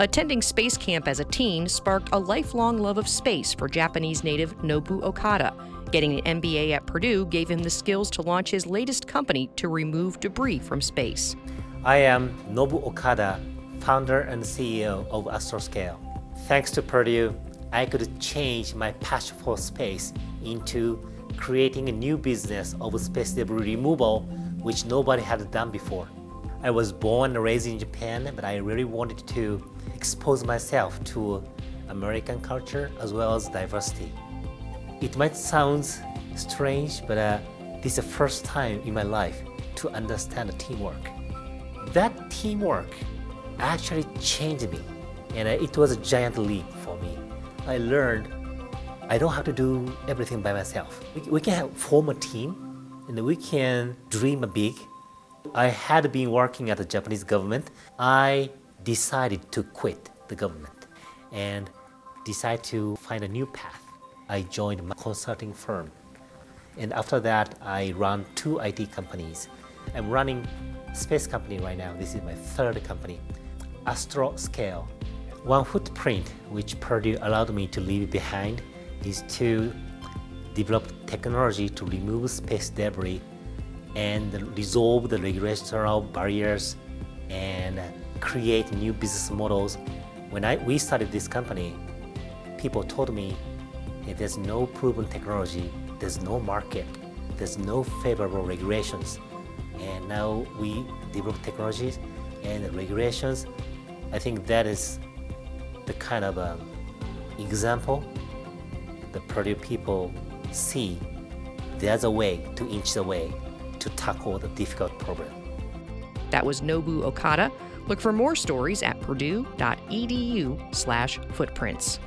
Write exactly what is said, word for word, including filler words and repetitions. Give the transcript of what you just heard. Attending space camp as a teen sparked a lifelong love of space for Japanese native Nobu Okada. Getting an M B A at Purdue gave him the skills to launch his latest company to remove debris from space. I am Nobu Okada, founder and C E O of Astroscale. Thanks to Purdue, I could change my passion for space into creating a new business of space debris removal, which nobody had done before. I was born and raised in Japan, but I really wanted to expose myself to American culture as well as diversity. It might sound strange, but uh, this is the first time in my life to understand teamwork. That teamwork actually changed me, and uh, it was a giant leap for me. I learned I don't have to do everything by myself. We, we can form a team, and we can dream big. I had been working at the Japanese government. I decided to quit the government and decide to find a new path. I joined my consulting firm, and after that I ran two I T companies. I'm running a space company right now. This is my third company, Astroscale. One footprint which Purdue allowed me to leave behind is to develop technology to remove space debris and resolve the regulatory barriers and create new business models. When I, we started this company, people told me, hey, there's no proven technology, there's no market, there's no favorable regulations. And now we develop technologies and regulations. I think that is the kind of um, example the Purdue people see. There's a way to inch the way to tackle the difficult problem. That was Nobu Okada. Look for more stories at purdue dot e d u slash footprints.